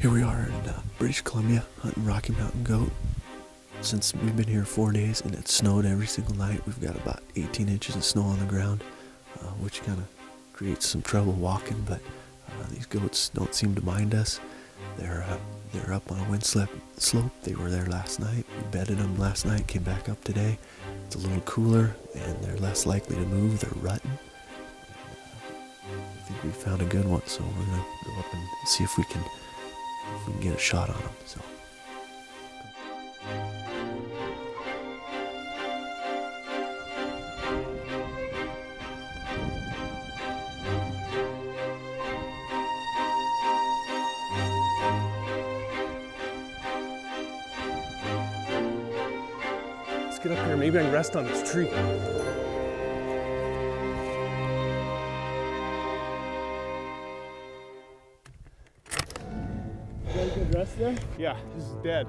Here we are in British Columbia hunting Rocky Mountain goat. Since we've been here 4 days and it snowed every single night, we've got about 18 inches of snow on the ground, which kind of creates some trouble walking, but these goats don't seem to mind us. They're up on a windswept slope. They were there last night. We bedded them last night, came back up today. It's a little cooler and they're less likely to move. They're rutting. I think we found a good one, so we're going to go up and see if we can get a shot on them. So let's get up here. Maybe I can rest on this tree. Rest there? Yeah, this is dead.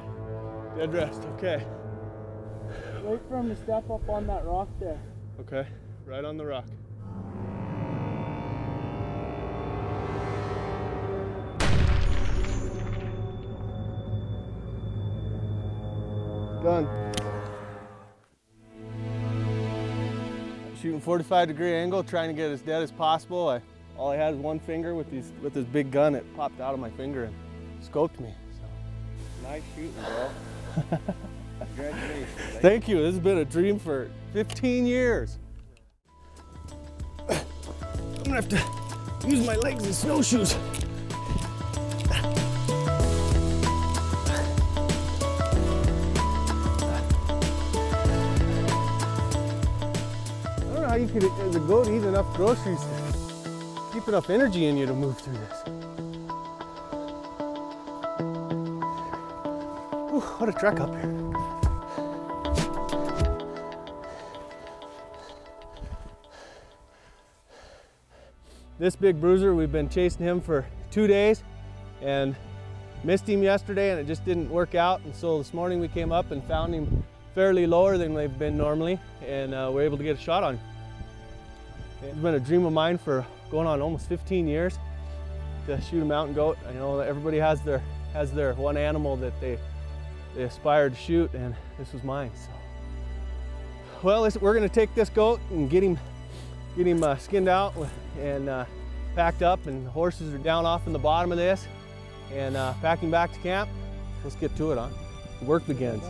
Dead rest, okay. Wait for him to step up on that rock there. Okay, right on the rock. Done. Shooting 45-degree angle, trying to get as dead as possible. All I had was one finger with this big gun. It popped out of my finger and scoped me. So. Nice shooting, bro. Congratulations. Thank you. This has been a dream for 15 years. I'm gonna have to use my legs as snowshoes. I don't know how you could, as a goat, eat enough groceries to keep enough energy in you to move through this. Ooh, what a trek up here. This big bruiser, we've been chasing him for 2 days and missed him yesterday, and it just didn't work out. And so this morning we came up and found him fairly lower than they've been normally, and we're able to get a shot on him. It's been a dream of mine for going on almost 15 years to shoot a mountain goat. I know everybody has their one animal that they aspire to shoot, and this was mine. So, well, we're going to take this goat and get him skinned out and packed up, and the horses are down off in the bottom of this, and pack him back to camp. Let's get to it. The work begins.